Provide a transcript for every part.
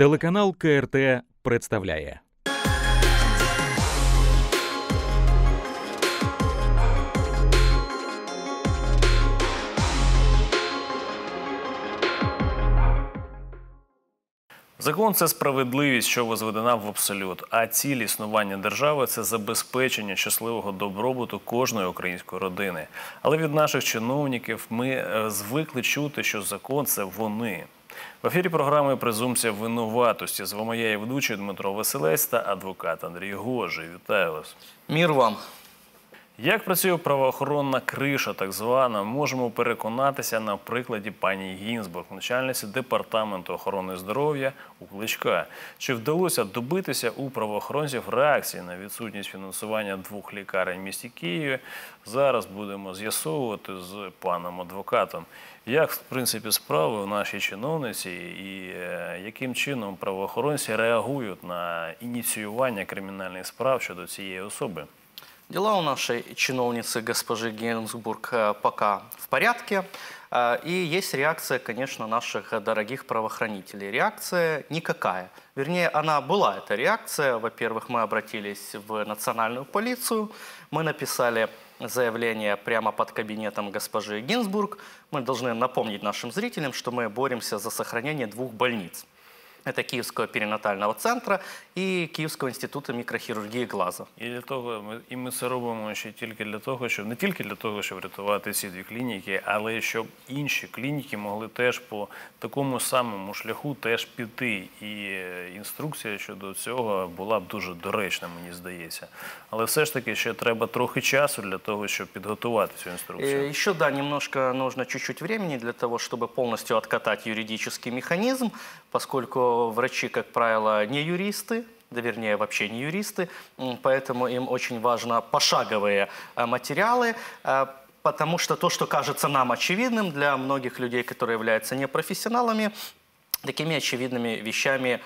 Телеканал КРТ представляє. Закон – це справедливість, що возведена в абсолют, а ціль існування держави – це забезпечення щасливого добробуту кожної української родини. Але від наших чиновників ми звикли чути, що закон – це вони. В ефірі програми «Презумпція винуватості». З вами я, її ведучий Дмитро Василець та адвокат Андрій Гожий. Вітаю вас. Мир вам. Як працює правоохоронна криша, так звана, можемо переконатися на прикладі пані Гінсбург, начальниці Департаменту охорони здоров'я у Кличка. Чи вдалося добитися у правоохоронців реакції на відсутність фінансування двох лікарень в місті Києві? Зараз будемо з'ясовувати з паном адвокатом, як, в принципі, справи в нашій чиновниці і яким чином правоохоронці реагують на ініціювання кримінальних справ щодо цієї особи. Дела у нашей чиновницы госпожи Гінсбург пока в порядке. И есть реакция, конечно, наших дорогих правоохранителей. Реакция никакая. Вернее, она была, эта реакция. Во-первых, мы обратились в национальную полицию. Мы написали заявление прямо под кабинетом госпожи Гінсбург. Мы должны напомнить нашим зрителям, что мы боремся за сохранение двух больниц. Это Киевского перинатального центра и Киевского института мікрохірургії Глаза. І ми це робимо ще тільки для того, щоб не тільки для того, щоб рятувати ці дві клініки, але щоб інші клініки могли теж по такому самому шляху теж піти. І інструкція щодо цього була б дуже доречна, мені здається. Але все ж таки ще треба трохи часу для того, щоб підготувати цю інструкцію. Ще, да, немножко нужно чуть-чуть времени для того, щоб повністю відкатати юридичний механізм, поскольку врачи, как правило, не юристы, да вернее, вообще не юристы, поэтому им очень важны пошаговые материалы, потому что то, что кажется нам очевидным, для многих людей, которые являются непрофессионалами, такими очевидными вещами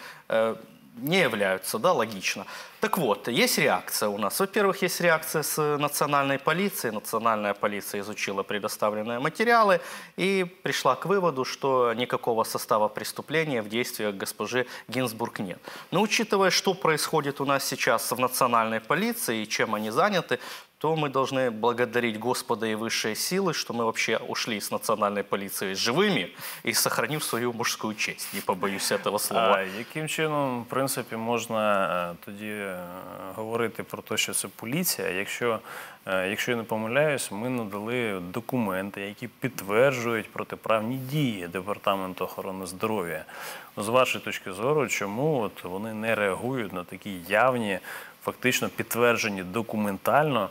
не являются, да, логично. Так вот, есть реакция у нас. Во-первых, есть реакция с национальной полицией. Национальная полиция изучила предоставленные материалы и пришла к выводу, что никакого состава преступления в действиях госпожи Гінсбург нет. Но учитывая, что происходит у нас сейчас в национальной полиции и чем они заняты, то мы должны благодарить Господа и высшие силы, что мы вообще ушли с национальной полиции живыми и сохранив свою мужскую честь. Не побоюсь этого слова. А яким чином, в принципі, можна тоді говорити про те, що це поліція? Якщо я не помиляюсь, ми надали документи, які підтверджують протиправні дії Департаменту охорони здоров'я. З вашої точки зору, чому вони не реагують на такі явні, фактично підтверджені документально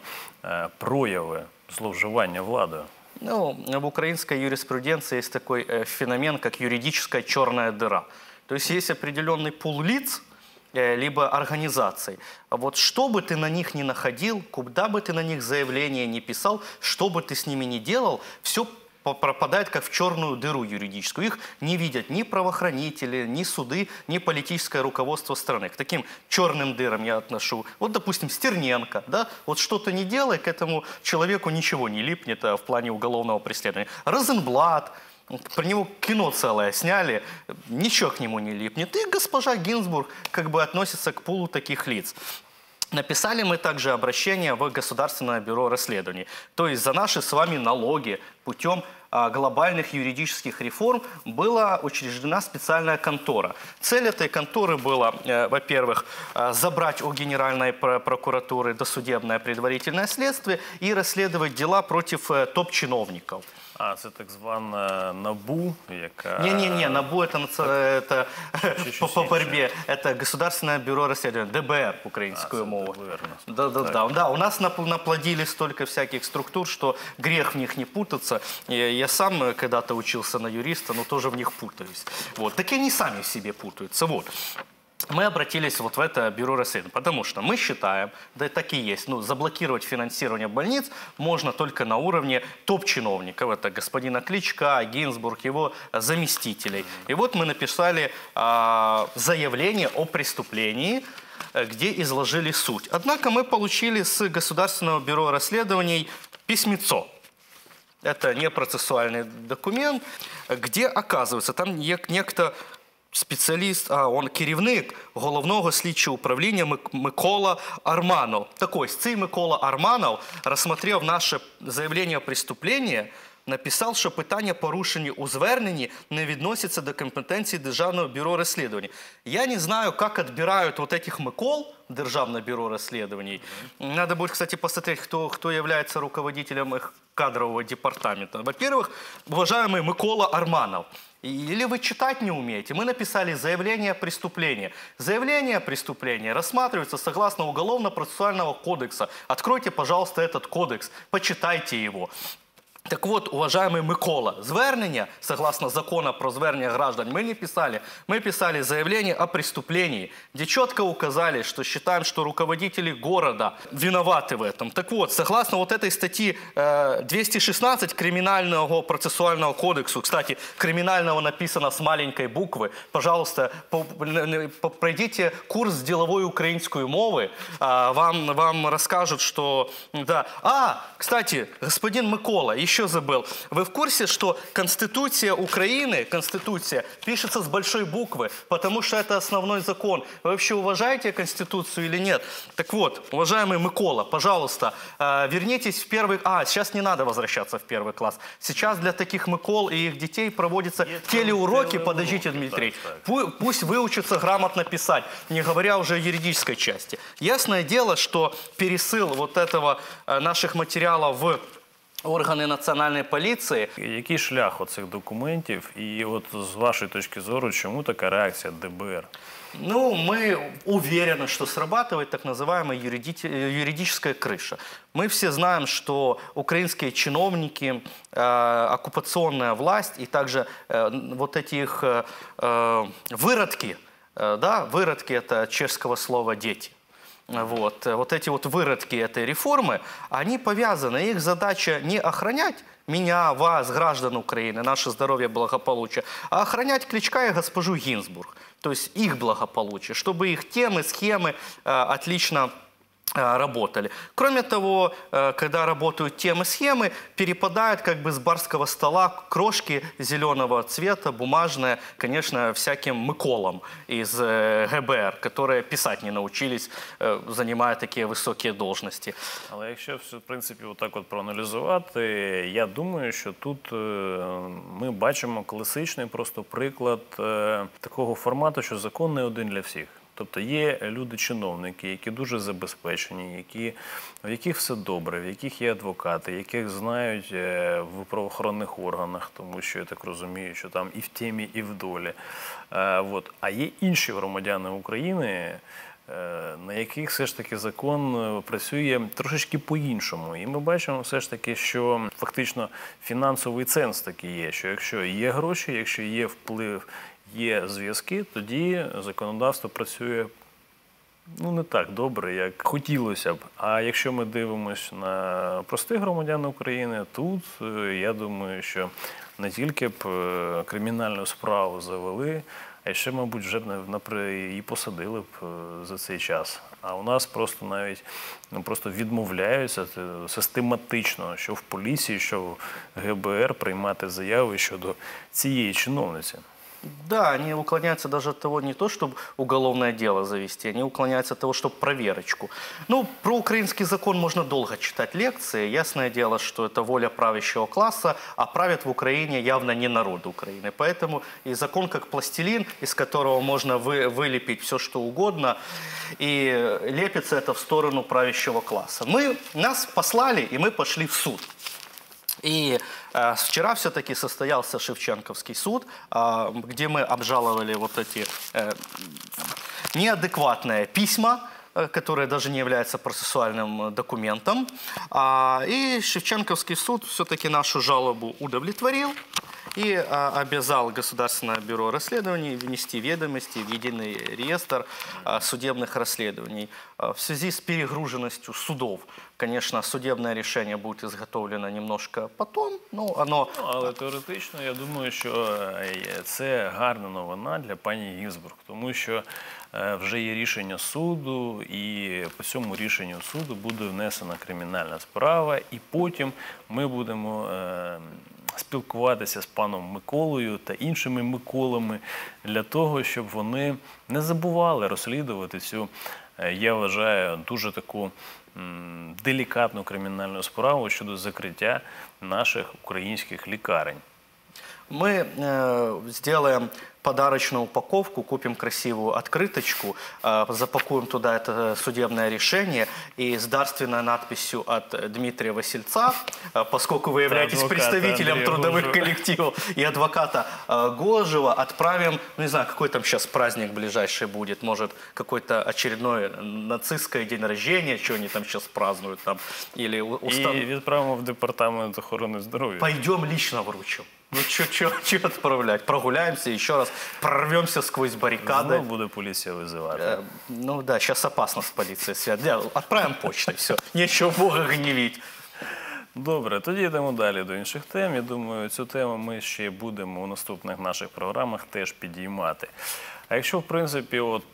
прояви зловживання владою? Ну, в українській юриспруденції є такий феномен, як юридична чорна діра. Тобто є определенний пул лиц, либо организаций. Вот что бы ты на них ни находил, куда бы ты на них заявление ни писал, что бы ты с ними ни делал, все пропадает как в черную дыру юридическую. Их не видят ни правоохранители, ни суды, ни политическое руководство страны. К таким черным дырам я отношу, вот, допустим, Стерненко, да, вот что-то не делай, к этому человеку ничего не липнет в плане уголовного преследования. Розенблат, про него кино целое сняли, ничего к нему не липнет. И госпожа Гінсбург как бы относится к пулу таких лиц. Написали мы также обращение в Государственное бюро расследований. То есть за наши с вами налоги путем глобальных юридических реформ была учреждена специальная контора. Цель этой конторы была, во-первых, забрать у Генеральной прокуратуры досудебное предварительное следствие и расследовать дела против топ-чиновников. А, це так звана НАБУ, яка... Не-не-не, НАБУ это по борьбе, это Государственное бюро расследований, ДБР, украинскую мову. Да, у нас наплодили столько всяких структур, что грех в них не путаться. Я сам когда-то учился на юриста, но тоже в них путаюсь. Вот, так и они сами в себе путаются, вот. Мы обратились вот в это бюро расследований, потому что мы считаем, да так и есть, ну, заблокировать финансирование больниц можно только на уровне топ-чиновников, это господина Кличка, Гінсбург, его заместителей. И вот мы написали заявление о преступлении, где изложили суть. Однако мы получили с Государственного бюро расследований письмецо. Это не процессуальный документ, где оказывается, там некто спеціаліст, а он керівник головного слідчого управління Микола Арманов. Так ось, цей Микола Арманов розглянув наше заявлення про преступлення, написав, що питання, порушені у зверненні, не відносяться до компетенції Державного бюро розслідувань. Я не знаю, як відбирають ось цих Микол в Державне бюро розслідувань. Треба буде, кстати, подивитися, хто є руководителем їх кадрового департаменту. Во-первых, уважаємий Микола Арманов, или вы читать не умеете. Мы написали заявление о преступлении. Заявление о преступлении рассматривается согласно Уголовно-процессуального кодекса. Откройте, пожалуйста, этот кодекс, почитайте его. Так вот, уважаемый Микола, звернення, согласно закону про звернення граждан, мы не писали. Мы писали заявление о преступлении, где четко указали, что считаем, что руководители города виноваты в этом. Так вот, согласно вот этой статьи 216 Криминального процессуального кодекса, кстати, криминального написано с маленькой буквы, пожалуйста, пройдите курс деловой украинской мовы, вам расскажут, что... Да. Кстати, господин Микола, еще забыл. Вы в курсе, что Конституция Украины, Конституция, пишется с большой буквы, потому что это основной закон. Вы вообще уважаете Конституцию или нет? Так вот, уважаемый Микола, пожалуйста, вернитесь в первый... сейчас не надо возвращаться в первый класс. Сейчас для таких Микол и их детей проводятся телеуроки. Подождите, Дмитрий. Так. Пусть выучатся грамотно писать, не говоря уже о юридической части. Ясное дело, что пересыл вот этого наших материалов в... органи національної поліції. Який шлях оцих документів? І от з вашої точки зору, чому така реакція ДБР? Ну, мы уверены, что срабатывает так называемая юридическая крыша. Мы все знаем, что украинские чиновники, оккупационная власть и также вот эти их выродки, да, выродки – это чешского слова «дети». Вот эти вот выродки этой реформы, они повязаны, их задача не охранять меня, вас, граждан Украины, наше здоровье, благополучие, а охранять Кличка и госпожу Гінсбург, то есть их благополучие, чтобы их темы, схемы отлично работали. Кроме того, когда работают темы, схемы, перепадают как бы с барского стола крошки зеленого цвета, бумажные, конечно, всяким миколам из ГБР, которые писать не научились, занимая такие высокие должности. Але якщо, в принципі, отак от проаналізувати, я думаю, що тут ми бачимо класичний просто приклад такого формату, що закон не один для всіх. Тобто є люди-чиновники, які дуже забезпечені, в яких все добре, в яких є адвокати, яких знають в правоохоронних органах, тому що я так розумію, що там і в темі, і в долі. А є інші громадяни України, на яких все ж таки закон працює трошечки по-іншому. І ми бачимо все ж таки, що фактично фінансовий сенс такий є, що якщо є гроші, якщо є вплив, є зв'язки, тоді законодавство працює не так добре, як хотілося б. А якщо ми дивимося на простих громадян України, тут, я думаю, що не тільки б кримінальну справу завели, а ще, мабуть, вже і посадили б за цей час. А у нас просто навіть відмовляються систематично, що в поліції, що в ГБР приймати заяви щодо цієї чиновниці. Да, они уклоняются даже от того, не то, чтобы уголовное дело завести, они уклоняются от того, чтобы проверочку. Ну, про украинский закон можно долго читать лекции. Ясное дело, что это воля правящего класса, а правят в Украине явно не народ Украины. Поэтому и закон как пластилин, из которого можно вылепить все, что угодно, и лепится это в сторону правящего класса. Нас послали, и мы пошли в суд. И вчера все-таки состоялся Шевченковский суд, где мы обжаловали вот эти неадекватные письма, которые даже не являются процессуальным документом. И Шевченковский суд все-таки нашу жалобу удовлетворил и обязал Государственное бюро расследований внести ведомости в единый реестр судебных расследований. В связи с перегруженностью судов, конечно, судебное решение будет изготовлено немножко потом, но оно... Але теоретично, я думаю, що це гарна новина для пані Гінсбург, тому що вже є рішення суду, і по цьому рішенню суду буде внесена кримінальна справа, і потім ми будемо спілкуватися з паном Миколою та іншими Миколами для того, щоб вони не забували розслідувати цю, я вважаю, дуже таку делікатну кримінальну справу щодо закриття наших українських лікарень. Мы сделаем подарочную упаковку, купим красивую открыточку, запакуем туда это судебное решение и с дарственной надписью от Дмитрия Васильца, поскольку вы являетесь представителем Андрея трудовых коллективов и адвоката Гожева, отправим, ну не знаю, какой там сейчас праздник ближайший будет, может какой-то очередной нацистское день рождения, что они там сейчас празднуют, там, или устав... И отправим в департамент охраны здоровья. Пойдем лично вручим. Ну, что отправлять? Прогуляемся, еще раз прорвемся сквозь баррикады. Ну, буду полицию вызывать. Ну да, сейчас опасно с полицией связаться. Отправим почтой, все. Нечего Бога гневить. Добре, тоді йдемо далі до інших тем. Я думаю, цю тему ми ще будемо у наступних наших програмах теж підіймати. А якщо, в принципі, от,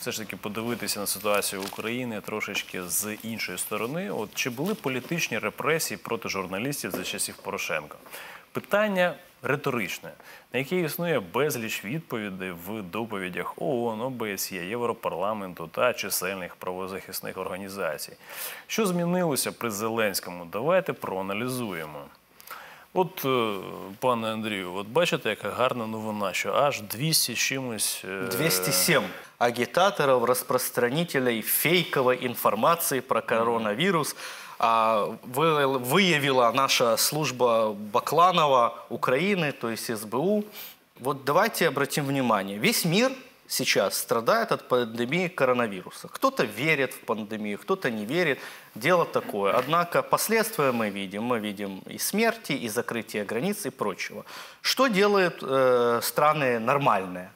все ж таки подивитися на ситуацію України трошечки з іншої сторони, от, чи були політичні репресії проти журналістів за часів Порошенка? Питання риторичне, на яке існує безліч відповідей в доповідях ООН, ОБСЄ, Європарламенту та чисельних правозахисних організацій. Що змінилося при Зеленському? Давайте проаналізуємо. От, пане Андрію, от бачите, яка гарна новина, що аж 200 чимось... 207 агітаторів, розпространителей фейкової інформації про коронавірус выявила наша служба Бакланова Украины, то есть СБУ. Вот давайте обратим внимание. Весь мир сейчас страдает от пандемии коронавируса. Кто-то верит в пандемию, кто-то не верит. Дело такое. Однако последствия мы видим. Мы видим и смерти, и закрытие границ, и прочего. Что делают страны нормальные?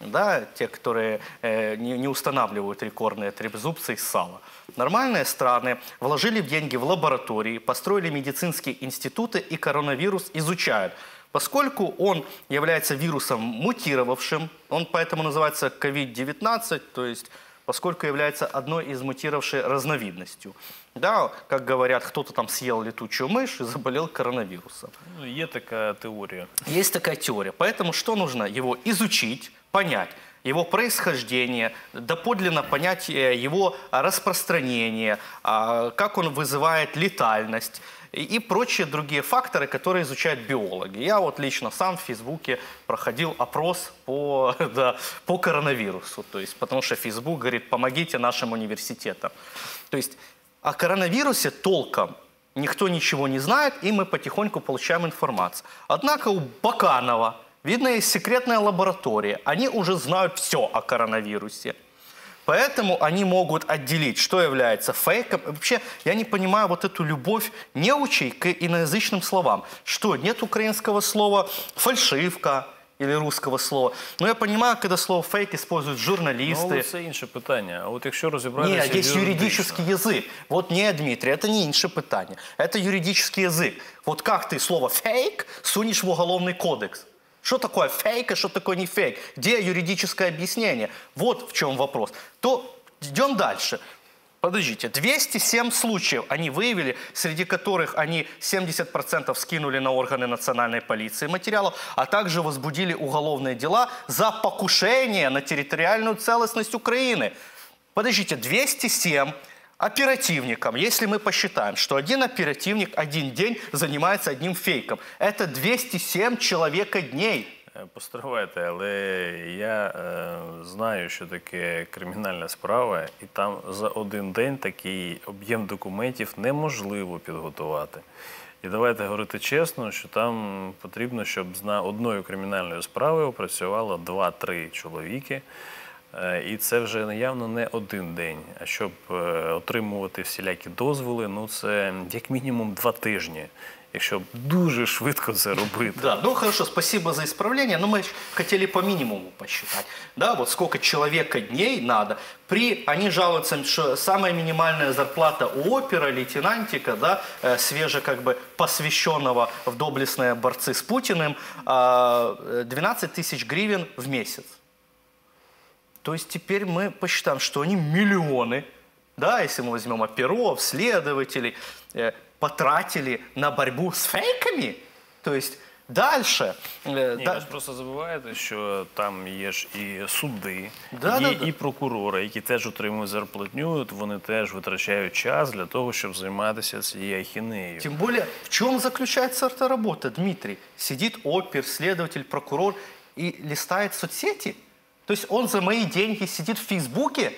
Да, те, которые не устанавливают рекордные трезубцы из сала. Нормальные страны вложили деньги в лаборатории, построили медицинские институты и коронавирус изучают. Поскольку он является вирусом мутировавшим, он поэтому называется COVID-19, то есть поскольку является одной из мутировавшей разновидностью. Да, как говорят, кто-то там съел летучую мышь и заболел коронавирусом. Есть такая теория. Есть такая теория. Поэтому что нужно? Его изучить, понять его происхождение, доподлинно понять его распространение, как он вызывает летальность и прочие другие факторы, которые изучают биологи. Я вот лично сам в Фейсбуке проходил опрос по коронавирусу, то есть, потому что Фейсбук говорит, помогите нашим университетам. То есть о коронавирусе толком никто ничего не знает, и мы потихоньку получаем информацию. Однако у Баканова, видно, есть секретная лаборатория. Они уже знают все о коронавирусе. Поэтому они могут отделить, что является фейком. Вообще, я не понимаю вот эту любовь неучей к иноязычным словам. Что, нет украинского слова «фальшивка» или русского слова? Ну, я понимаю, когда слово «фейк» используют журналисты. Ну, это инше питание. А вот если разобрались... Нет, есть юридический язык. Вот не, Дмитрий, это не инше питание. Это юридический язык. Вот как ты слово «фейк» сунешь в уголовный кодекс? Что такое фейк, а что такое не фейк? Где юридическое объяснение? Вот в чем вопрос. То идем дальше. Подождите, 207 случаев они выявили, среди которых они 70% скинули на органы национальной полиции материалов, а также возбудили уголовные дела за покушение на территориальную целостность Украины. Подождите, 207 оперативникам, если мы посчитаем, что один оперативник один день занимается одним фейком, это 207 человека дней. Постривайте, але я знаю, що таке кримінальна справа, і там за один день такий об'єм документів неможливо підготувати. І давайте говорити чесно, що там потрібно, щоб з одною кримінальною справою працювало 2-3 чоловіки. І це вже явно не один день. А щоб отримувати всілякі дозволи, ну це як мінімум 2 тижні, якщо дуже швидко це робити. Да, ну хорошо, спасибо за исправление, но мы хотели по минимуму посчитать. Да, вот сколько человека дней надо. Они жалуются, что самая минимальная зарплата у опера, лейтенантика, да, свеже как бы посвященного в доблестные борцы с Путиным, 12 тысяч гривен в месяц. То есть теперь мы посчитаем, что они миллионы, да, если мы возьмем оперов, следователей, потратили на борьбу с фейками. То есть дальше... Ні, ви ж просто забуваєте, що там є ж і суди, є і прокурори, які теж отримують зарплатню, вони теж витрачають час для того, щоб займатися цією ахінеєю. Тим більше, в чому заключається ця робота, Дмитрій? Сидить опер, слідчий, прокурор і листає соцсети? То есть он за мои деньги сидит в Фейсбуке?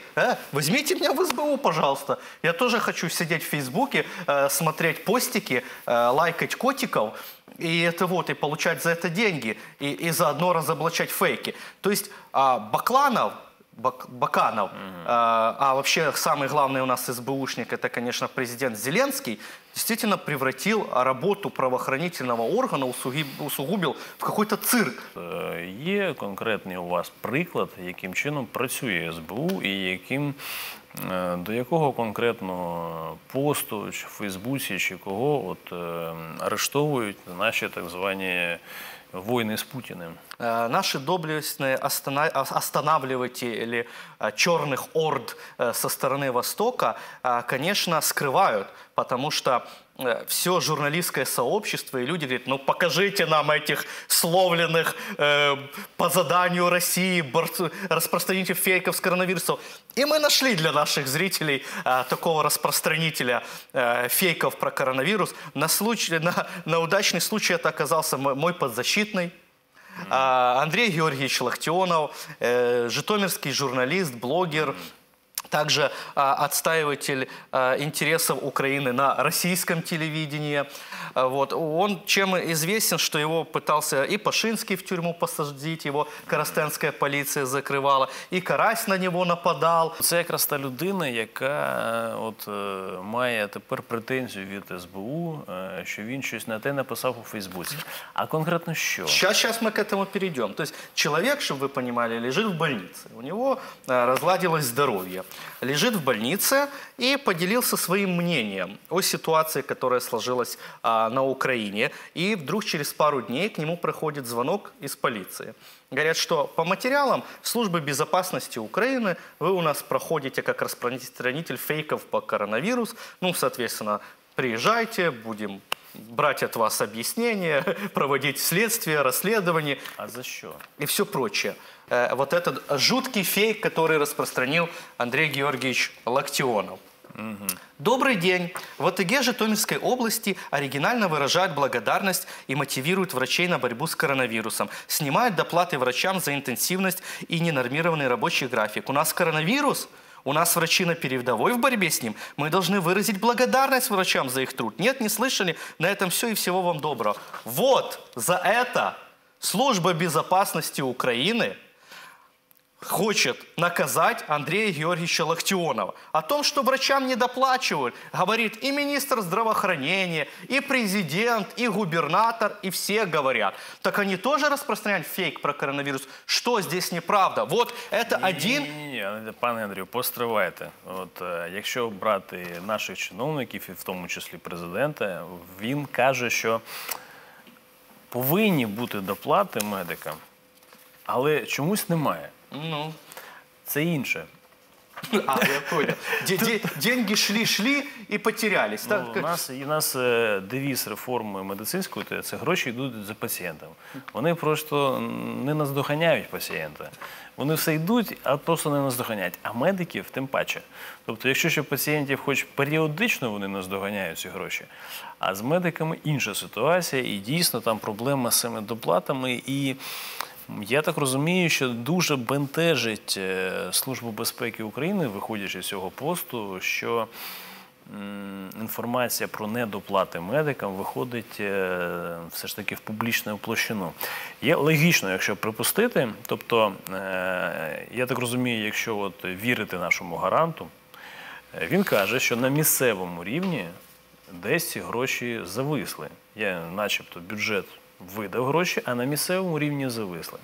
Возьмите меня в СБУ, пожалуйста. Я тоже хочу сидеть в Фейсбуке, смотреть постики, лайкать котиков и получать за это деньги. И заодно разоблачать фейки. То есть Баканов, а вообще самый главный у нас СБУшник, это, конечно, президент Зеленский, действительно превратил работу правоохранительного органа, усугубил в какой-то цирк. Є конкретний у вас приклад, яким чином працює СБУ і яким, до якого конкретно посту, чи в Фейсбуці, чи кого от, арештовують наші так звані войны с Путиным. Наши доблестные останавливатели черных орд со стороны Востока, конечно, скрывают, потому что все журналистское сообщество и люди говорят, ну покажите нам этих словленных по заданию России распространителей фейков с коронавирусом. И мы нашли для наших зрителей такого распространителя фейков про коронавирус. На удачный случай это оказался мой подзащитный. Андрей Георгиевич Лахтёнов, житомирский журналист, блогер, также отстаиватель интересов Украины на российском телевидении. Вот. Он чем известен, что его пытался и Пашинский в тюрьму посадить, его коростенская полиция закрывала, и Карась на него нападал. Это как раз та людина, яка от, має тепер претензію від СБУ, що він щось на те написав у Фейсбуці. А конкретно що? Сейчас мы к этому перейдем. То есть человек, чтобы вы понимали, лежит в больнице. У него разладилось здоровье. Лежит в больнице и поделился своим мнением о ситуации, которая сложилась на Украине. И вдруг через пару дней к нему проходит звонок из полиции. Говорят, что по материалам Службы безопасности Украины вы у нас проходите как распространитель фейков по коронавирусу. Ну, соответственно, приезжайте, будем брать от вас объяснения, проводить следствие, расследование. А за что? И все прочее. Вот этот жуткий фейк, который распространил Андрей Георгиевич Лахтёнов. Добрый день. В ОТГ Житомирской области оригинально выражают благодарность и мотивируют врачей на борьбу с коронавирусом. Снимают доплаты врачам за интенсивность и ненормированный рабочий график. У нас коронавирус? У нас врачи на передовой в борьбе с ним. Мы должны выразить благодарность врачам за их труд. Нет, не слышали? На этом все и всего вам доброго. Вот за это Служба безопасности Украины хочет наказать Андрея Георгиевича Лахтёнова. О том, что врачам недоплачивают, говорит и министр здравоохранения, и президент, и губернатор, и все говорят. Так они тоже распространяют фейк про коронавирус? Что здесь неправда? Вот это один... Не-не-не, пане Андрію, постривайте. От, якщо брати наших чиновників, і в тому числі президента, він каже, що повинні бути доплати медикам, але чомусь немає. Ну, це інше. А, я понял. Деньги шли-шли і потерялись. У нас девіз реформи медицинської – це гроші йдуть за пацієнтом. Вони просто не наздоганяють пацієнта. Вони все йдуть, а просто не наздоганяють. А медиків тим паче. Тобто, якщо ще пацієнтів хоч періодично вони наздоганяють ці гроші, а з медиками інша ситуація, і дійсно там проблема з цими доплатами, і... Я так розумію, що дуже бентежить Службу безпеки України, виходячи з цього посту, що інформація про недоплати медикам виходить все ж таки в публічну площину. Є логічно, якщо припустити, тобто, я так розумію, якщо от вірити нашому гаранту, він каже, що на місцевому рівні десь ці гроші зависли. Я начебто бюджет видав гроші, а на місцевому рівні зависли.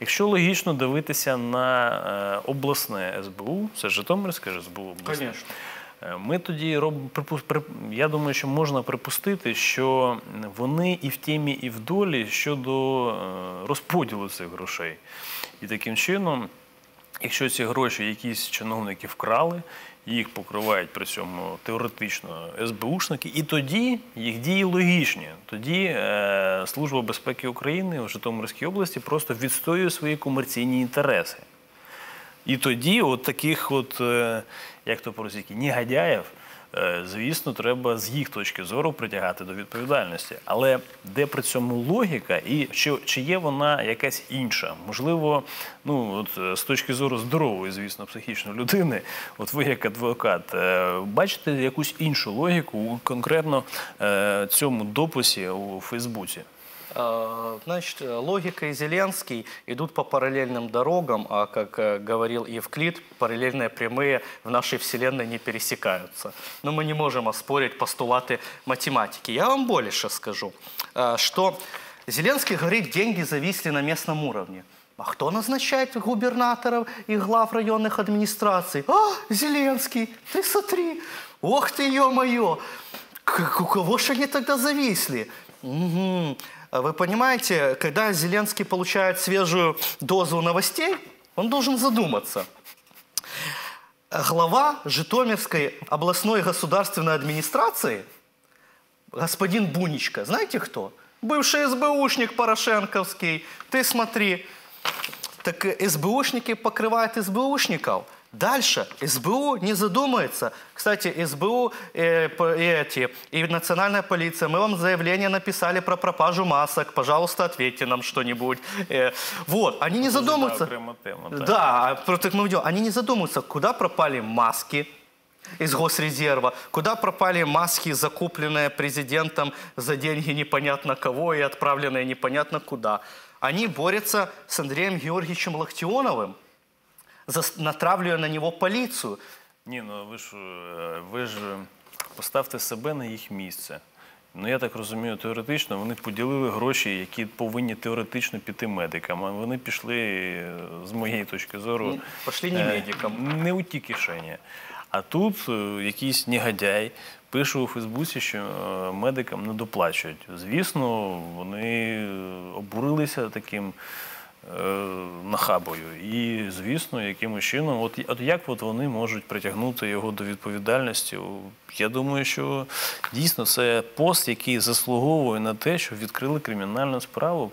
Якщо логічно дивитися на обласне СБУ, це Житомирське СБУ обласне, ми тоді, я думаю, що можна припустити, що вони і в темі, і в долі щодо розподілу цих грошей. І таким чином Якщо ці гроші якісь чиновники вкрали, їх покривають при цьому теоретично СБУшники, і тоді їх дії логічні. Тоді Служба безпеки України в Житомирській області просто відстоює свої комерційні інтереси. І тоді от таких от, як то порозіки, негодяїв, звісно, треба з їх точки зору притягати до відповідальності. Але де при цьому логіка і чи є вона якась інша? Можливо, ну, от, з точки зору здорової, звісно, психічної людини, от ви як адвокат, бачите якусь іншу логіку у конкретно цьому дописі у Фейсбуці? Значит, логика и Зеленский идут по параллельным дорогам, а, как говорил Евклид, параллельные прямые в нашей вселенной не пересекаются. Но мы не можем оспорить постулаты математики. Я вам больше скажу, что Зеленский говорит, деньги зависли на местном уровне. А кто назначает губернаторов и глав районных администраций? А, Зеленский, ты смотри, ох ты, ё-моё, у кого же они тогда зависли? Угу. Вы понимаете, когда Зеленский получает свежую дозу новостей, он должен задуматься. Глава Житомирской областной государственной администрации, господин Буничко, знаете кто? Бывший СБУшник порошенковский. Ты смотри, так СБУшники покрывают СБУшников. Дальше СБУ не задумается. Кстати, СБУ и национальная полиция, мы вам заявление написали про пропажу масок. Пожалуйста, ответьте нам что-нибудь. Вот, они не задумываются. Да, они не задумываются, куда пропали маски из госрезерва, куда пропали маски, закупленные президентом за деньги непонятно кого и отправленные непонятно куда. Они борются с Андреем Георгиевичем Лахтёновым, натравлює на нього поліцію. Ні, ну ви ж поставте себе на їх місце. Ну, я так розумію, теоретично вони поділили гроші, які повинні теоретично піти медикам. А вони пішли, з моєї точки зору, пішли не медикам. Не у ті кишені. А тут якийсь негодяй пише у Фейсбуці, що медикам не доплачують. Звісно, вони обурилися таким нахабою. І, звісно, якимось чином, от як от вони можуть притягнути його до відповідальності? Я думаю, що дійсно це пост, який заслуговує на те, що відкрили кримінальну справу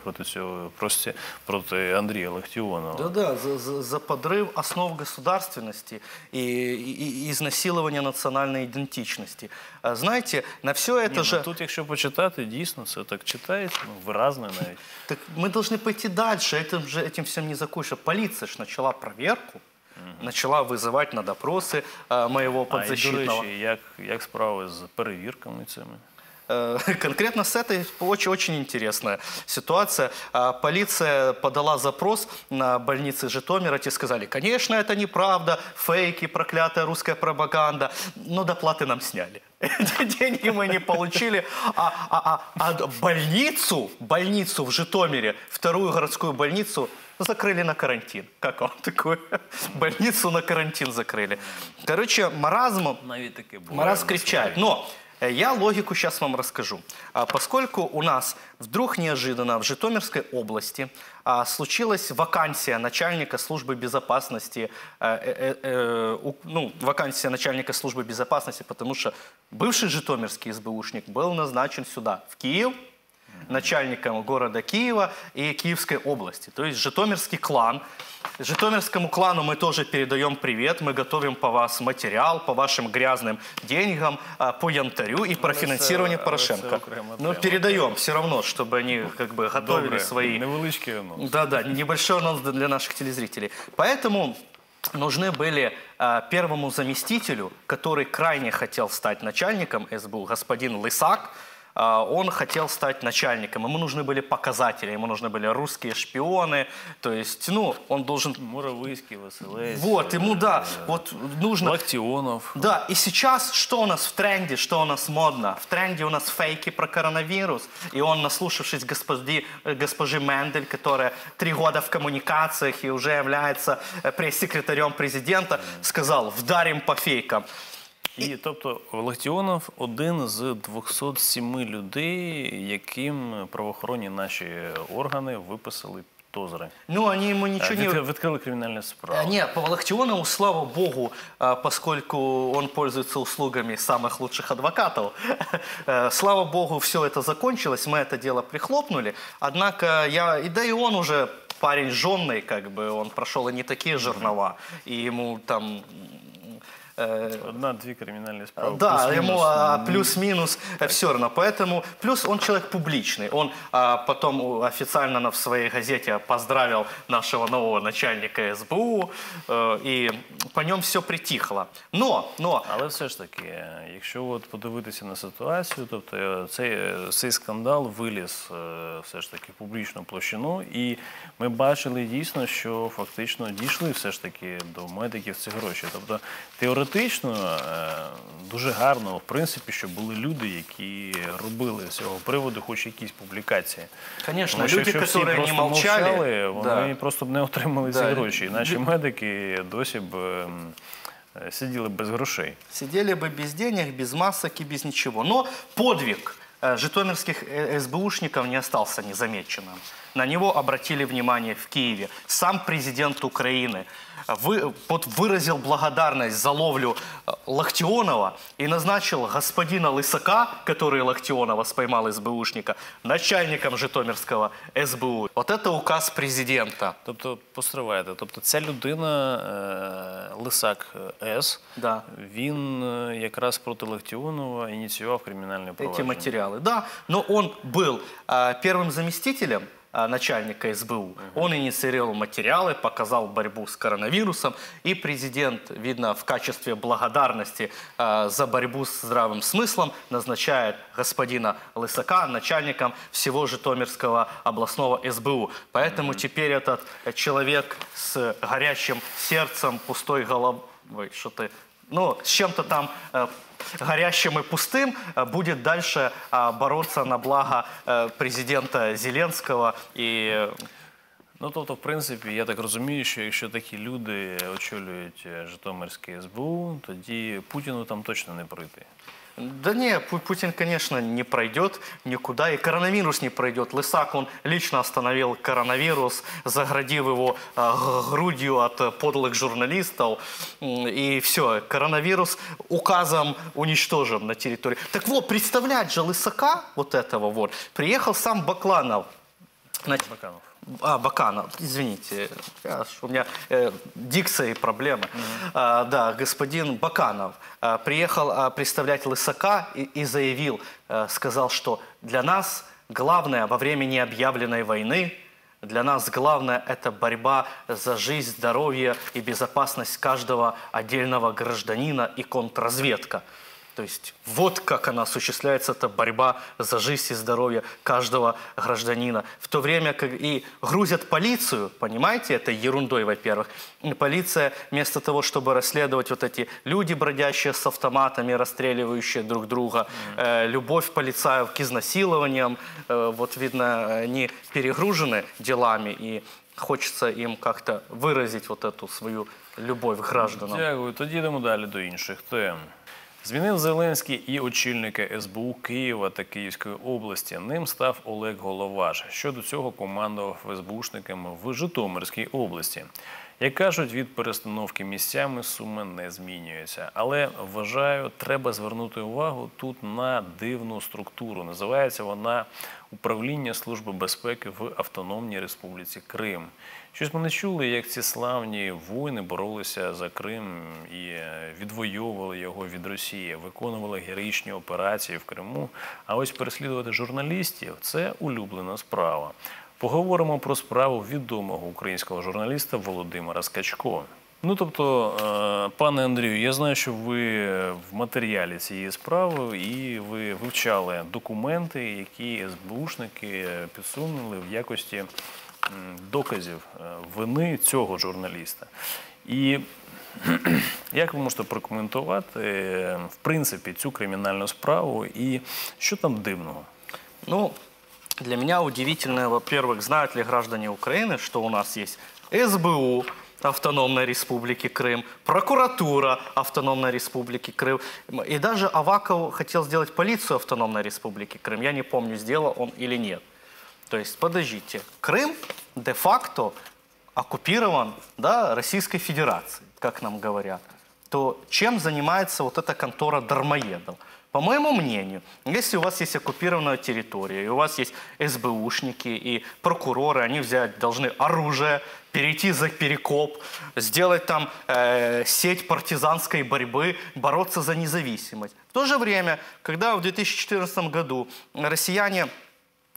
проти Андрія Лохтіонова. Да-да, за подрив основ государственності і знасилування національної ідентичності. Знаєте, на все це же... Тут, якщо почитати, дійсно це так читається, виразно навіть. Так ми повинні піти далі. Этим всем не закончится. Полиция же начала проверку, начала вызывать на допросы моего подзащитного. А, как справа с проверками этими? Конкретно с этой очень интересная ситуация. Полиция подала запрос на больницы Житомира. Те сказали, конечно, это неправда, фейки, проклятая русская пропаганда, но доплаты нам сняли. Деньги мы не получили. А больницу в Житомире, вторую городскую больницу, закрыли на карантин. Как вам такое? Больницу на карантин закрыли. Короче, маразм кричает. Но... Я логику сейчас вам расскажу. Поскольку у нас вдруг неожиданно в Житомирской области случилась вакансия начальника службы безопасности, потому что бывший житомирский СБУшник был назначен сюда, в Киев, начальником города Киева и Киевской области. То есть житомирский клан. Житомирскому клану мы тоже передаем привет. Мы готовим по вас материал, по вашим грязным деньгам, по янтарю и про финансирование Порошенко. Но передаем все равно, чтобы они как бы готовили свои... Да-да, небольшой анонс для наших телезрителей. Поэтому... Нужны были первому заместителю, который крайне хотел стать начальником СБУ, господин Лысак. Он хотел стать начальником. Ему нужны были показатели, ему нужны были русские шпионы. То есть, ну, он должен... Муравицкий, Василець. Вот, ему, да, вот нужно... Лохтионов. Да, и сейчас что у нас в тренде, что у нас модно? В тренде у нас фейки про коронавирус. И он, наслушавшись госпожи Мендель, которая 3 года в коммуникациях и уже является пресс-секретарем президента, сказал, вдарим по фейкам. І, тобто, Лохтіонов – один з 207 людей, яким правоохоронні наші органи виписали підозри. Ну, они ему ничего не... Открыли криминальную справу. Нет, по Волоктьюнову, слава богу, поскольку он пользуется услугами самых лучших адвокатов, слава богу, все это закончилось, мы это дело прихлопнули. Однако я... Да и он уже парень жжёный, как бы, он прошел и не такие жернова, и ему там... Одна-две криминальные справы. Да, ему плюс-минус все равно. Поэтому, плюс он человек публичный. Он потом официально в своей газете поздравил нашего нового начальника СБУ, и по нем все притихло. Но... Але все ж таки, якщо от подивитися на ситуацію, тобто цей скандал виліз все ж таки в публічну площину, і ми бачили дійсно, що фактично дійшли все ж таки до медиків ці гроші. Тобто, теоретично, дуже гарно, в принципі, що були люди, які робили з цього приводу хоч якісь публікації. Звісно, люди, які не мовчали, вони просто б не отримали ці гроші. Наші медики досі б сиділи без грошей. Сиділи б без денег, без масок і без нічого. Но подвиг житомирских СБУшников не остался незамеченным. На него обратили внимание в Киеве. Сам президент Украины выразил благодарность за ловлю Лохтионова и назначил господина Лысака, который Лохтионова споймал, СБУшника, начальником житомирского СБУ. Вот это указ президента. Тобто, постривайте, тобто ця людина, Лисак С, він якраз проти Лохтионова ініціював кримінальне провадження. Ці матеріали, да. Но он был первым заместителем начальника СБУ. Он инициировал материалы, показал борьбу с коронавирусом, и президент, видно, в качестве благодарности за борьбу с здравым смыслом назначает господина Лысака начальником всего Житомирского областного СБУ. Поэтому теперь этот человек с горячим сердцем, пустой головой, с чем-то там... горящим и пустым, будет дальше бороться на благо президента Зеленского и... Ну, тобто, в принципі, я так розумію, що якщо такі люди очолюють Житомирське СБУ, тоді Путіну там точно не пройти. Да не, Путин, конечно, не пройдет никуда, и коронавирус не пройдет. Лысак, он лично остановил коронавирус, заградив его грудью от подлых журналистов, и все, коронавирус указом уничтожен на территории. Так вот, представлять же Лысака, вот этого вот, приехал сам Бакланов. Баканов. Баканов, извините, у меня дикция и проблемы. Да, господин Баканов приехал представлять Лысака и заявил, сказал, что для нас главное во время необъявленной войны, для нас главное это борьба за жизнь, здоровье и безопасность каждого отдельного гражданина и контрразведка. То есть вот как она осуществляется, эта борьба за жизнь и здоровье каждого гражданина. В то время как и грузят полицию, понимаете, это ерундой, во-первых. Полиция вместо того, чтобы расследовать вот эти люди, бродящие с автоматами, расстреливающие друг друга, любовь полицаев к изнасилованиям, вот видно, они перегружены делами, и хочется им как-то выразить вот эту свою любовь к гражданам. Дякую. Тоді йдемо далі до інших тем. Змінив Зеленський і очільника СБУ Києва та Київської області. Ним став Олег Головаш. Щодо цього командував СБУшниками в Житомирській області. Як кажуть, від перестановки місцями суми не змінюється. Але, вважаю, треба звернути увагу тут на дивну структуру. Називається вона «Управління Служби безпеки в Автономній Республіці Крим». Щось ми не чули, як ці славні воїни боролися за Крим і відвоювали його від Росії, виконували героїчні операції в Криму. А ось переслідувати журналістів – це улюблена справа. Поговоримо про справу відомого українського журналіста Володимира Скачко. Ну, тобто, пане Андрію, я знаю, що ви в матеріалі цієї справи і ви вивчали документи, які СБУшники підсунули в якості доказів вини цього журналіста. І як ви можете прокоментувати, в принципі, цю кримінальну справу і що там дивного? Ну, для меня удивительно, во-первых, знают ли граждане Украины, что у нас есть СБУ Автономной Республики Крым, прокуратура Автономной Республики Крым, и даже Аваков хотел сделать полицию Автономной Республики Крым. Я не помню, сделал он или нет. То есть, подождите, Крым де-факто оккупирован, да, Российской Федерацией, как нам говорят, то чем занимается вот эта контора дармоедов? По моему мнению, если у вас есть оккупированная территория, и у вас есть СБУшники и прокуроры, они взять должны оружие, перейти за перекоп, сделать там сеть партизанской борьбы, бороться за независимость. В то же время, когда в 2014 году россияне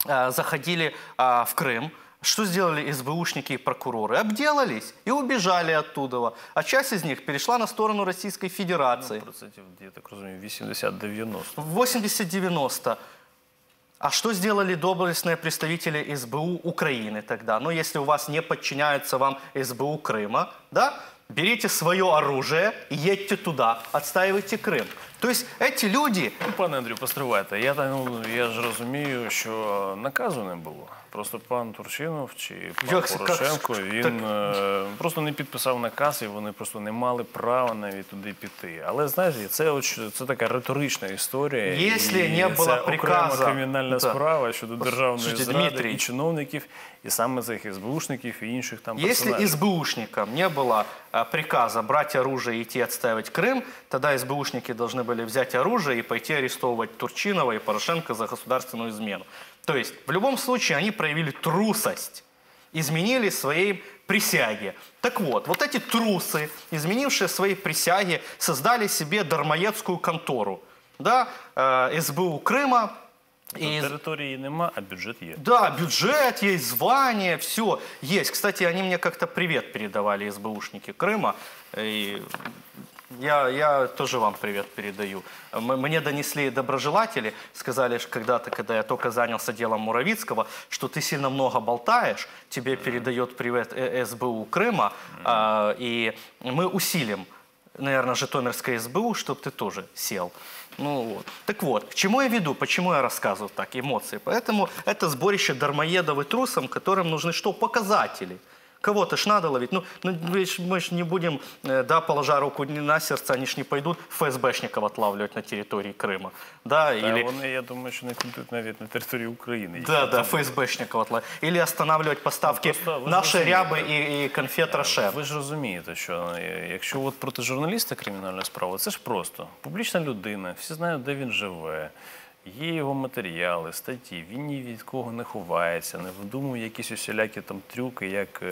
заходили в Крым, что сделали СБУшники и прокуроры? Обделались и убежали оттуда. А часть из них перешла на сторону Российской Федерации. Ну, я так разумею, 80-90. 80-90. А что сделали доблестные представители СБУ Украины тогда? Ну, если у вас не подчиняется вам СБУ Крыма, да, берите свое оружие и едьте туда, отстаивайте Крым. То есть эти люди... Ну, пане Андрію, постривайте, я ж розумію, що наказу не було. Просто пан Турчинов чи пан Порошенко, він просто не підписав наказ, і вони просто не мали права навіть туди піти. Але, знаєте, це така риторична історія. Це окрема кримінальна справа щодо державної зради і чиновників, і саме цих СБУшників, і інших там персонажів. Якщо СБУшникам не було приказа брати оружие і йти відставити Крим, тоді СБУшники повинні були взяти оружие і пойти арештовувати Турчинова і Порошенка за государственну зміну. То есть, в любом случае, они проявили трусость, изменили своей присяге. Так вот, вот эти трусы, изменившие свои присяги, создали себе дармоедскую контору. Да? СБУ Крыма. И... территории нема, а бюджет есть. Да, бюджет есть, звание, все есть. Кстати, они мне как-то привет передавали, СБУшники Крыма. И... Я тоже вам привет передаю. Мне донесли доброжелатели, сказали, когда-то, когда я только занялся делом Муравицкого, что ты сильно много болтаешь, тебе передает привет СБУ Крыма, и мы усилим, наверное, житомирское СБУ, чтобы ты тоже сел. Ну, вот. Так вот, к чему я веду, почему я рассказываю так, эмоции. Поэтому это сборище дармоедов и трусов, которым нужны что? Показатели. Кого-то ж надо ловить. Ну мы ж не будем, да, положа руку на сердце, они ж не пойдут ФСБшников отлавливать на территории Крыма. Да, или... они, я думаю, что не пойдут, наверное, на территории Украины. Да, да, ФСБшников отлавливать. Или останавливать поставки нашей рябы и конфет Роше. Вы же розумієте, що якщо от проти журналіста кримінальна справа, це ж просто. Публічна людина, всі знають, де він живе. Є його матеріали, статті, він ні від кого не ховається, не видумує якісь усілякі там трюки, як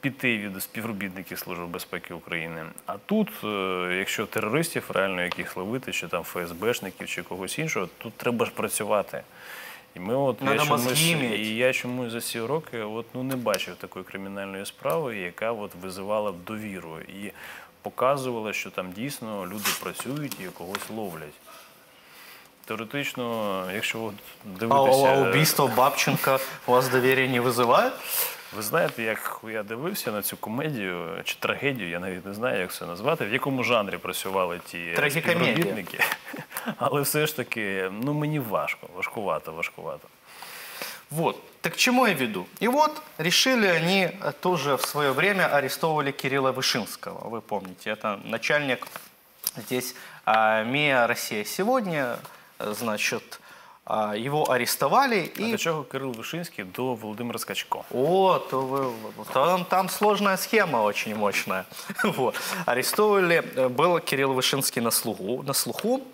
піти від співробітників Служби безпеки України. А тут, якщо терористів реально яких ловити, чи там ФСБшників, чи когось іншого, тут треба ж працювати. І я чомусь за ці роки не бачив такої кримінальної справи, яка визивала довіру і показувала, що там дійсно люди працюють і когось ловлять. Теоретично, якщо дивитися... А убійство Бабченка у вас довіри не викликає? Ви знаєте, як я дивився на цю комедію, чи трагедію, я навіть не знаю, як це назвати, в якому жанрі працювали ті співробітники. Але все ж таки, ну мені важко, важкувато. Вот. Так к чему я веду? И вот решили они тоже в свое время арестовывали Кирилла Вышинского. Вы помните, это начальник здесь МИА «Россия сегодня». Значит, его арестовали. А для чего Кирилл Вышинский до Владимира Скачко? О, то вы, там сложная схема очень мощная. Вот. Арестовывали, был Кирилл Вышинский на слуху.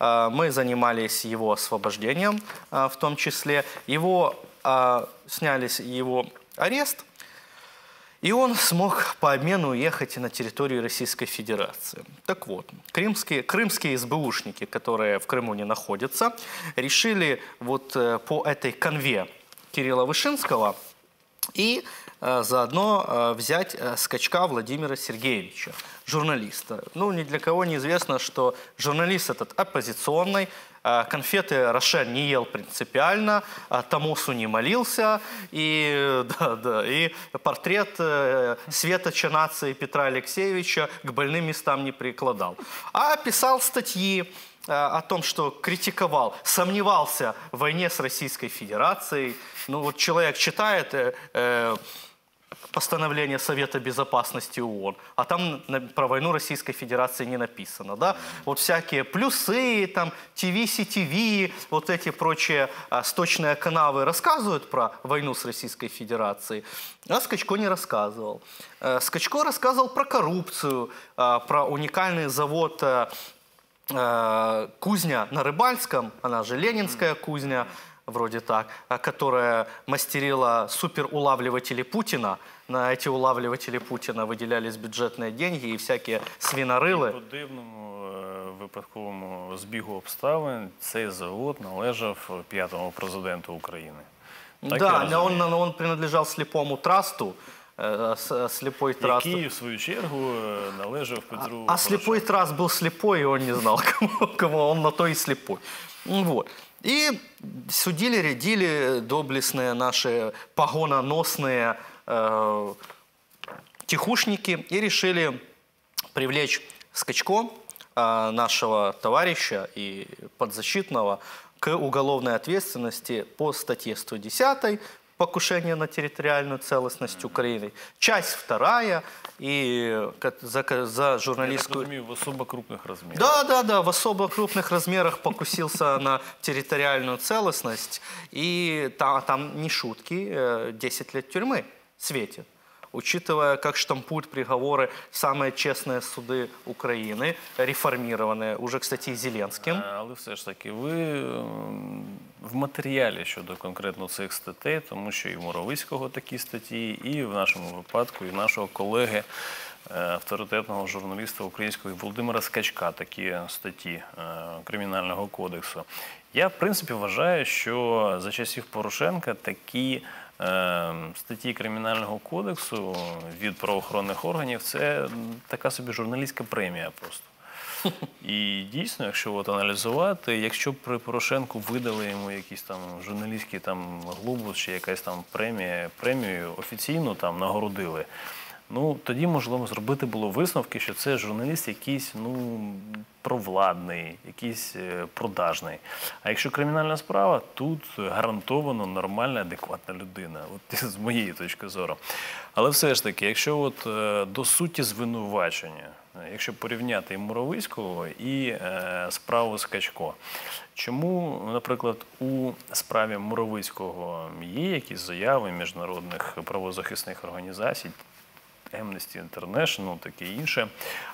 Мы занимались его освобождением, в том числе. Снялись его арест, и он смог по обмену уехать на территорию Российской Федерации. Так вот, крымские СБУшники, которые в Крыму не находятся, решили по этой конве Кирилла Вышинского и заодно взять Скачка Владимира Сергеевича, журналиста. Ну, ни для кого не известно, что журналист этот оппозиционный, конфеты Роше не ел принципиально, Томосу не молился, и портрет светоча нации Петра Алексеевича к больным местам не прикладал. А писал статьи о том, что критиковал, сомневался в войне с Российской Федерацией. Ну вот человек читает... постановление Совета Безопасности ООН, а там про войну Российской Федерации не написано, да? Вот всякие плюсы, там, ТВ, вот эти прочие сточные канавы рассказывают про войну с Российской Федерацией, а Скачко не рассказывал. Скачко рассказывал про коррупцию, про уникальный завод кузня на Рыбальском, она же Ленинская кузня, вроде так, которая мастерила суперулавливатели Путина. На эти улавливатели Путина выделялись бюджетные деньги и всякие свинорылы. И по дивному випадковому збігу обставин цей завод належав 5-му президенту України. Так, да, он принадлежал слепому трасту. Слепой трасс. Який, в свою чергу, належав Петру. А слепой трасс был слепой, и он не знал, кому он на то и слепой. Вот. И судили, рядили доблестные наши погононосные тихушники и решили привлечь Скачко, нашего товарища и подзащитного, к уголовной ответственности по статье 110 «Покушение на территориальную целостность Украины». Часть 2 и за журналистскую... Я так понимаю, в особо крупных размерах. Да, в особо крупных размерах покусился на территориальную целостность. И там не шутки, 10 лет тюрьмы светит. Учитывая, как штампуют приговоры самые честные суды Украины, реформированные, уже, кстати, Зеленским. Але все ж таки, ви в матеріалі щодо конкретно цих статей, тому що і Муравицького такі статті, і в нашому випадку, і нашого колеги, авторитетного журналіста українського Володимира Скачка, такі статті Кримінального кодексу. Я, в принципі, вважаю, що за часів Порошенка такі статті Кримінального кодексу від правоохоронних органів – це така собі журналістська премія просто. І дійсно, якщо от аналізувати, якщо при Порошенку видали йому якийсь там журналістський там глобус чи якась там премію офіційно там нагородили, ну, тоді, можливо, зробити було висновки, що це журналіст якийсь, ну, провладний, якийсь продажний. А якщо кримінальна справа, тут гарантовано нормальна, адекватна людина, от з моєї точки зору. Але все ж таки, якщо от до суті звинувачення, якщо порівняти і Муравицького, і справу Скачко, чому, наприклад, у справі Муравицького є якісь заяви міжнародних правозахисних організацій, Amnesty International, таке інше.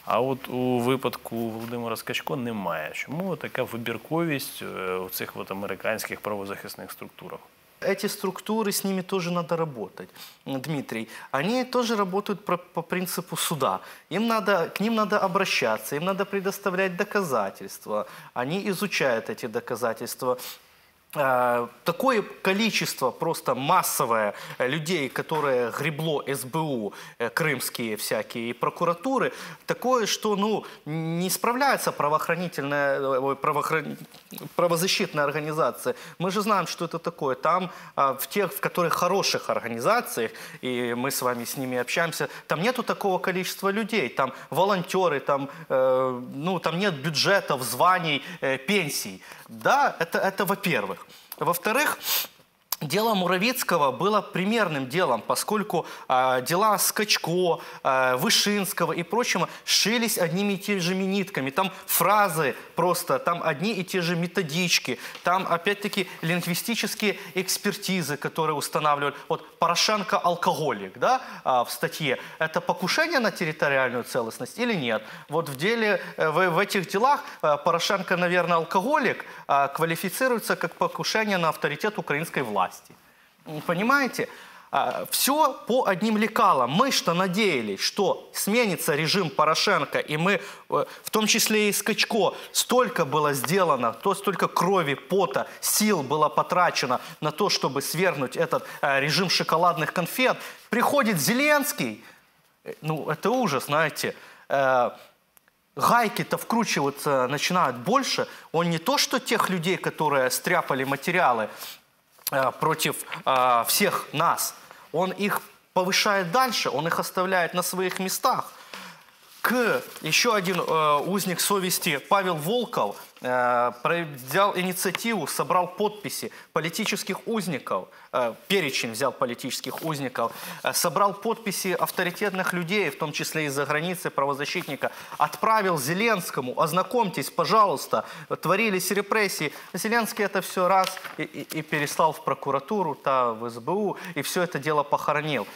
А от у випадку Володимира Скачко немає. Чому така вибірковість у цих американських правозахисних структурах? Эти структуры, с ними тоже надо работать, Дмитрий. Они тоже работают по принципу суда. К ним надо обращаться, им надо предоставлять доказательства. Они изучают эти доказательства. Такое количество, просто массовое, людей, которые гребло СБУ, крымские всякие, и прокуратуры, такое, что, ну, не справляется правозащитная организация. Мы же знаем, что это такое. Там, в которых хороших организациях, и мы с вами с ними общаемся, там нету такого количества людей. Там волонтеры, там нет бюджетов, званий, пенсий. Да, это во-первых. Во-вторых, дело Муравицкого было примерным делом, поскольку дела Скачко, Вышинского и прочего шились одними и теми же нитками. Там фразы просто, там одни и те же методички, там опять-таки лингвистические экспертизы, которые устанавливают. Вот Порошенко алкоголик, да, в статье. Это покушение на территориальную целостность или нет? Вот в этих делах Порошенко, наверное, алкоголик, квалифицируется как покушение на авторитет украинской власти. Понимаете? Все по одним лекалам. Мы что надеялись, что сменится режим Порошенко, и мы, в том числе и Скачко, столько было сделано, столько крови, пота, сил было потрачено на то, чтобы свергнуть этот режим шоколадных конфет. Приходит Зеленский, ну это ужас, знаете, гайки-то вкручиваться начинают больше. Он не то, что тех людей, которые стряпали материалы против всех нас. Он их повышает дальше, он их оставляет на своих местах. Еще один узник совести Павел Волков взял инициативу, собрал подписи политических узников, перечень взял политических узников, собрал подписи авторитетных людей, в том числе из-за границы правозащитника, отправил Зеленскому: ознакомьтесь, пожалуйста, творились репрессии. Зеленский это все раз и переслал в прокуратуру, та в СБУ, и все это дело похоронил.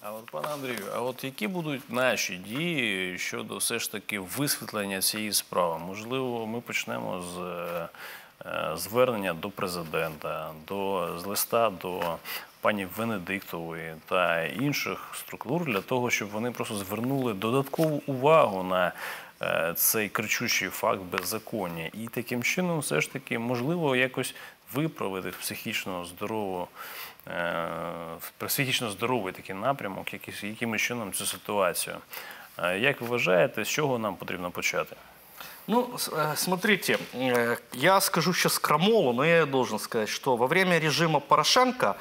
А от, пане Андрію, а от які будуть наші дії щодо все ж таки висвітлення цієї справи? Можливо, ми почнемо з звернення до президента, з листа до пані Венедиктової та інших структур, для того, щоб вони просто звернули додаткову увагу на цей кричущий факт беззаконня. І таким чином все ж таки можливо якось виправити психічно здоровий такий напрямок, яким чином цю ситуацію. Як ви вважаєте, з чого нам потрібно почати? Ну, смотрите, я скажу сейчас крамолу, но я должен сказать, что во время режима Порошенко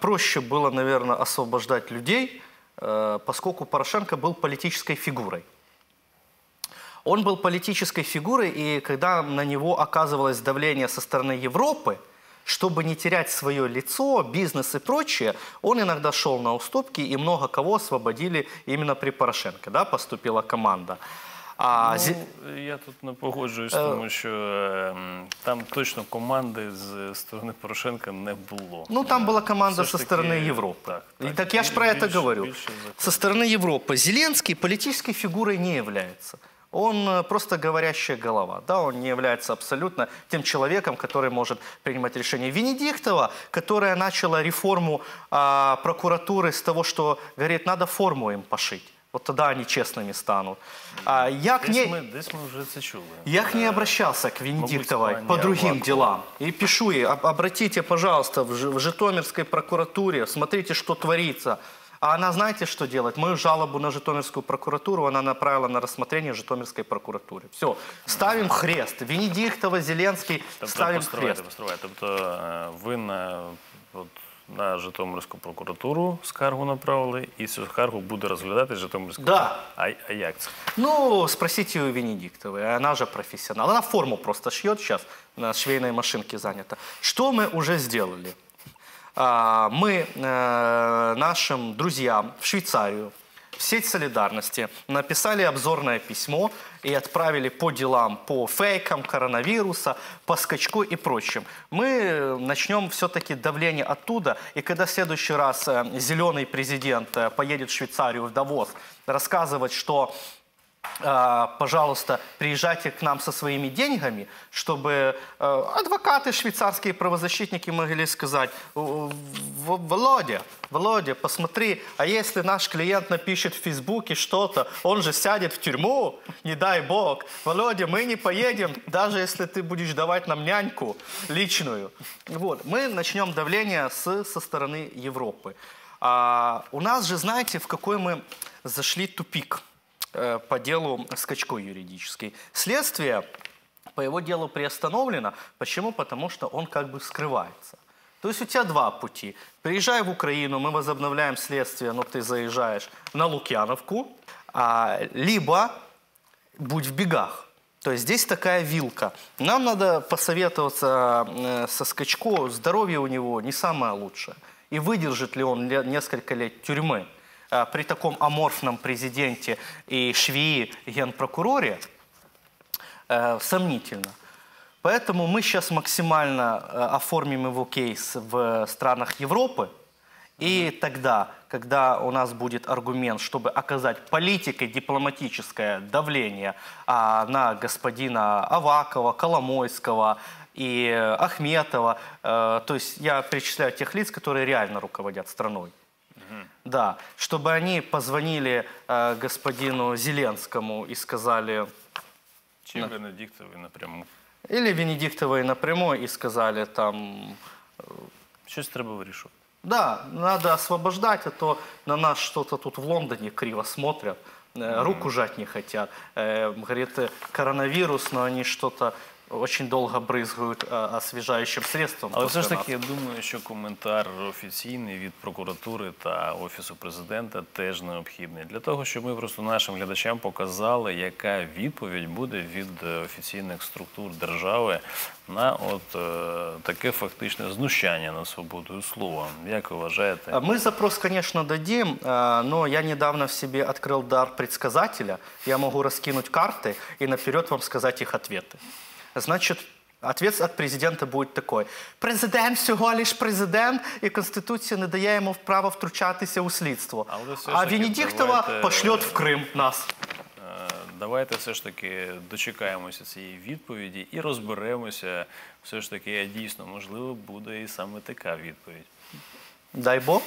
проще было, наверное, освобождать людей, поскольку Порошенко был политической фигурой. Он был политической фигурой, и когда на него оказывалось давление со стороны Европы, чтобы не терять свое лицо, бизнес и прочее, он иногда шел на уступки, и много кого освободили именно при Порошенко, да, поступила команда. Ну, я тут не погоджуюсь, тому що там точно команди з сторони Порошенка не було. Ну, там була команда зі сторони Європи. Так я ж про це говорю. Зі сторони Європи. Зеленський політичною фігурою не є. Он просто говорящая голова, да, он не является абсолютно тем человеком, который может принимать решения. Венедиктова, которая начала реформу прокуратуры с того, что говорит, надо форму им пошить. Вот тогда они честными станут. Я к ней обращался, к Венедиктовой, по другим делам. И пишу ей: обратите, пожалуйста, в Житомирской прокуратуре, смотрите, что творится. А она, знаете, что делает? Мою жалобу на Житомирскую прокуратуру она направила на рассмотрение Житомирской прокуратуры. Все, ставим хрест. Венедиктова, Зеленский, ставим хрест. Тобто ви на Житомирську прокуратуру скаргу направили, і цю скаргу буде розглядати Житомирська прокуратура. А як це? Ну, спросите у Венедиктовой, вона же професіонал. Вона форму просто шьет зараз, на швейній машинці зайнята. Що ми вже зробили? Мы нашим друзьям в Швейцарию, в сеть солидарности, написали обзорное письмо и отправили по делам, по фейкам коронавируса, по Скачку и прочим. Мы начнем все-таки давление оттуда, и когда в следующий раз зеленый президент поедет в Швейцарию, в Давос, рассказывать, что... пожалуйста, приезжайте к нам со своими деньгами, чтобы адвокаты, швейцарские правозащитники могли сказать: Володя, Володя, посмотри, а если наш клиент напишет в Фейсбуке что-то, он же сядет в тюрьму, не дай бог. Володя, мы не поедем, даже если ты будешь давать нам няньку личную. Вот. Мы начнем давление со стороны Европы. У нас же, знаете, в какой мы зашли тупик по делу Скачко юридической. Следствие по его делу приостановлено. Почему? Потому что он как бы скрывается. То есть у тебя два пути. Приезжай в Украину, мы возобновляем следствие, но ты заезжаешь на Лукьяновку, либо будь в бегах. То есть здесь такая вилка. Нам надо посоветоваться со Скачко, здоровье у него не самое лучшее. И выдержит ли он несколько лет тюрьмы при таком аморфном президенте и швее генпрокуроре, сомнительно. Поэтому мы сейчас максимально оформим его кейс в странах Европы. И тогда, когда у нас будет аргумент, чтобы оказать политикой дипломатическое давление на господина Авакова, Коломойского и Ахметова, то есть я перечисляю тех лиц, которые реально руководят страной, да, чтобы они позвонили господину Зеленскому и сказали... Чем Венедиктовой напрямую. Или Венедиктовой напрямую и сказали там... Что-то треба решить. Да, надо освобождать, а то на нас что-то тут в Лондоне криво смотрят, руку жать не хотят. Говорит, коронавирус, но они что-то очень долго брызгают освежающим средством. Але все ж таки, я думаю, що коментар офіційний від прокуратури та Офісу Президента теж необхідний. Для того, щоб ми просто нашим глядачам показали, яка відповідь буде від офіційних структур держави на от таке фактичне знущання над свободою слова. Як ви вважаєте? Ми запрос, звісно, дадим, але я недавно в собі відкрив дар предсказателя. Я можу розкинути карти і наперед вам сказати їх відповіді. Значит, ответ от президента будет такой. Президент всего лишь президент, и Конституция не дает ему право втручаться в следствие. А Венедиктова пошлет в Крым нас. Давайте все ж таки дочекаємося цієї відповіді і розберемося. Все ж таки, дійсно, можливо, буде і саме така відповідь. Дай Бог.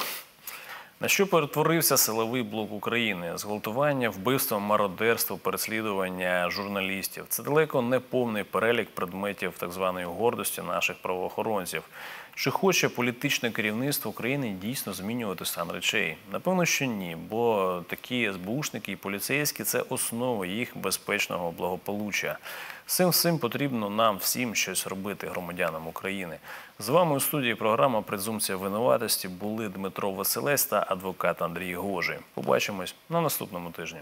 На що перетворився силовий блок України? Зґвалтування, вбивство, мародерство, переслідування журналістів. Це далеко не повний перелік предметів так званої гордості наших правоохоронців. Чи хоче політичне керівництво України дійсно змінювати стан речей? Напевно, що ні, бо такі СБУшники і поліцейські – це основа їх безпечного благополуччя. З цим потрібно нам всім щось робити, громадянам України. З вами у студії програма «Презумпція винуватості» були Дмитро Василець та адвокат Андрій Гожий. Побачимось на наступному тижні.